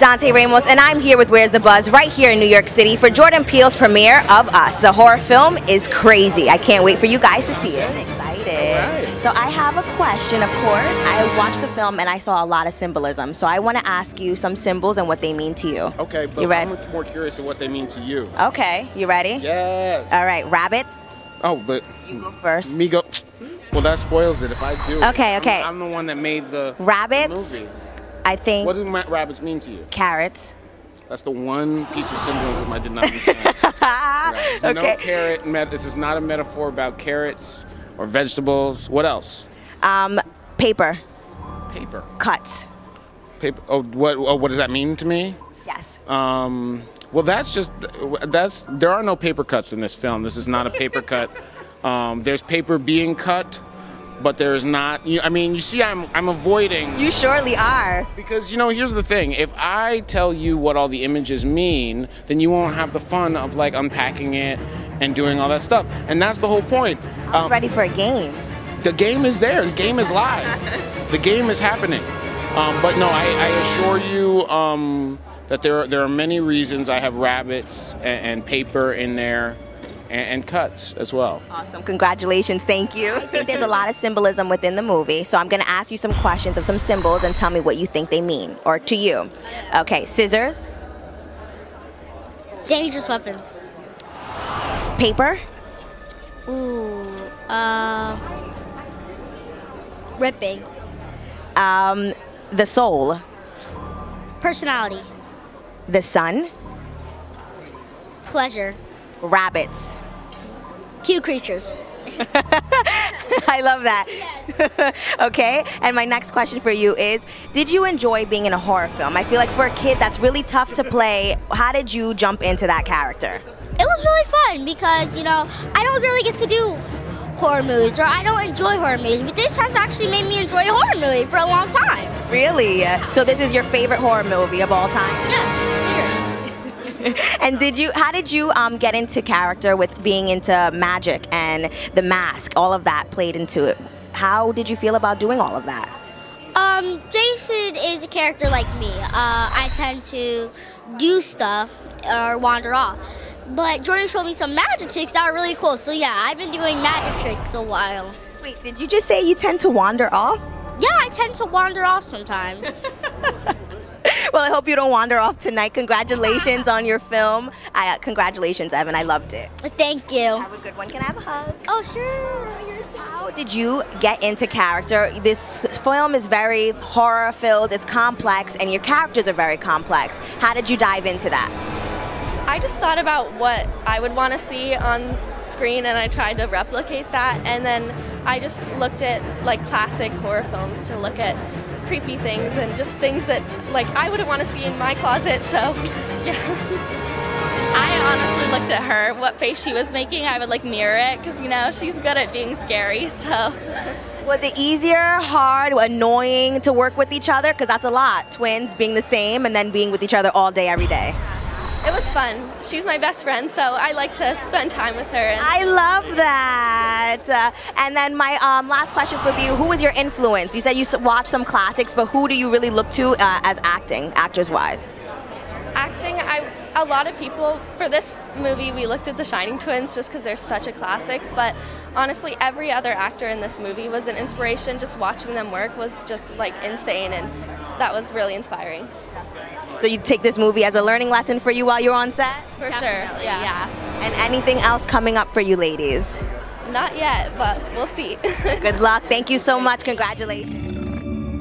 Dante Ramos, and I'm here with Where's the Buzz right here in New York City for Jordan Peele's premiere of Us. The horror film is crazy. I can't wait for you guys to see it. I'm excited. Right. So I have a question, of course. I watched the film and I saw a lot of symbolism. So I want to ask you some symbols and what they mean to you. Okay, but I'm much more curious of what they mean to you. Okay, you ready? Yes. All right, rabbits. Oh, but you go first. Me go. Well, that spoils it if I do. Okay, okay. I'm the one that made the rabbits. The movie. I think. What do rabbits mean to you? Carrots. That's the one piece of symbolism I did not understand. Right. There's okay. No carrot. This is not a metaphor about carrots or vegetables. What else? Paper. Paper. Cuts. Paper. Oh, what does that mean to me? Yes. Well, there are no paper cuts in this film. This is not a paper cut. There's paper being cut, but there is not. I mean, you see, I'm avoiding. You surely are. Because, you know, here's the thing. If I tell you what all the images mean, then you won't have the fun of, like, unpacking it and doing all that stuff. And that's the whole point. I was ready for a game. The game is there. The game is live. The game is happening. But, no, I assure you that there are many reasons I have rabbits and paper in there. And cuts as well. Awesome. Congratulations. Thank you. I think there's a lot of symbolism within the movie, so I'm going to ask you some questions of some symbols and tell me what you think they mean, or to you. Okay, scissors. Dangerous weapons. Paper. Ooh, ripping. The soul. Personality. The sun. Pleasure. Rabbits. Cute creatures. I love that. Yes. Okay, and my next question for you is, did you enjoy being in a horror film? I feel like for a kid that's really tough to play. How did you jump into that character? It was really fun because, you know, I don't really get to do horror movies, or I don't enjoy horror movies, but this has actually made me enjoy a horror movie for a long time. Really? Yeah. So this is your favorite horror movie of all time? Yes. And how did you get into character with being into magic and the mask? All of that played into it. How did you feel about doing all of that? Jason is a character like me. I tend to do stuff or wander off. But Jordan showed me some magic tricks that are really cool. So yeah, I've been doing magic tricks a while. Wait, did you just say you tend to wander off? Yeah, I tend to wander off sometimes. Well, I hope you don't wander off tonight. Congratulations on your film. Congratulations, Evan. I loved it. Thank you. Have a good one. Can I have a hug? Oh, sure. How did you get into character? This film is very horror-filled. It's complex, and your characters are very complex. How did you dive into that? I just thought about what I would want to see on screen, and I tried to replicate that. And then I just looked at, like, classic horror films to look at creepy things and just things that, like, I wouldn't want to see in my closet. So yeah, I honestly looked at her, what face she was making. I would, like, mirror it because, you know, she's good at being scary. So was it easier, hard, annoying to work with each other? Because that's a lot, twins being the same and then being with each other all day, every day. It was fun. She's my best friend, so I like to spend time with her. And I love that. And then my last question for you, who was your influence? You said you watched some classics, but who do you really look to as actors-wise? Acting, a lot of people. For this movie, we looked at The Shining twins just because they're such a classic, but honestly, every other actor in this movie was an inspiration. Just watching them work was just, like, insane, and that was really inspiring. So you take this movie as a learning lesson for you while you're on set? For Definitely, sure, yeah. And anything else coming up for you ladies? Not yet, but we'll see. Good luck. Thank you so much. Congratulations.